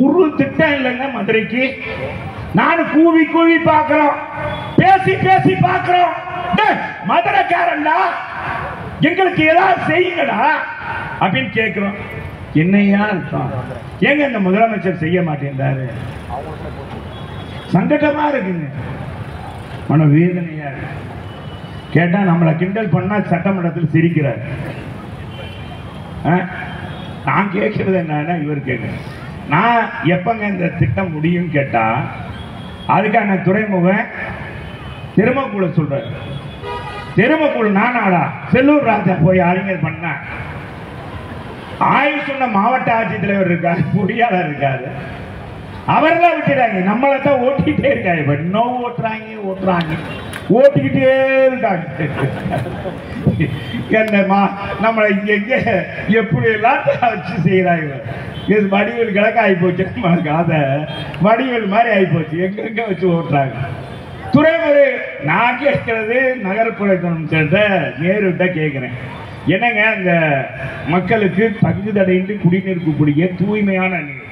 ஊரு திட்டம் இல்லைங்க மதுரைக்கு. நான் கூவி கூவி பார்க்கிறோம், பேசி பேசி பார்க்கிறோம். மதுரைக்காரன்டா எங்களுக்கு ஏதாவது செய்யுங்கடா அப்படின்னு கேட்கிறோம். என்னையா இருக்கும் எங்க இந்த முதலமைச்சர் செய்ய மாட்டேன்றாரு, சங்கடமா இருக்குங்க, மன வேதனையா இருக்கு. கேட்டா நம்மளை கிண்டல் பண்ணா சட்டமன்றத்தில் சிரிக்கிறார். நான் கேட்கறது என்னன்னா இவர் கேட்க, நான் எப்பங்க இந்த திட்டம் முடியும் கேட்டா அதுக்கான துறைமுகம் திருமக்கூட சொல்றாரு. திருமக்கூட நானாடா செல்லூர் ராஜா போய் அறிஞர் பண்ண ஆய்வு சொன்ன மாவட்ட ஆட்சித்தலைவர் இருக்காரு, பொறியாளர் இருக்காரு, அவர்தான் விட்டுறாங்க. நம்மளை தான் ஓட்டிக்கிட்டே இருக்காங்க. இப்ப இன்னும் ஓட்டுறாங்க ஓட்டிக்கிட்டே இருக்காங்க. என்னம்மா நம்மளை எங்க எப்படி எல்லாம் வச்சு செய்யறாங்க. இது வடிவேல் கிழக்கு ஆகி போச்சு, நம்மளுக்கு அதை வடிவேல் மாதிரி ஆகி போச்சு, எங்கெங்க வச்சு ஓட்டுறாங்க. துறைமுறை நான் கேட்கறது நகர்ப்புறத்தை நேருகிட்ட கேட்கிறேன், என்னங்க அந்த மக்களுக்கு தங்கு தடையின்றி குடிநீர் கூடிய தூய்மையான நீர்.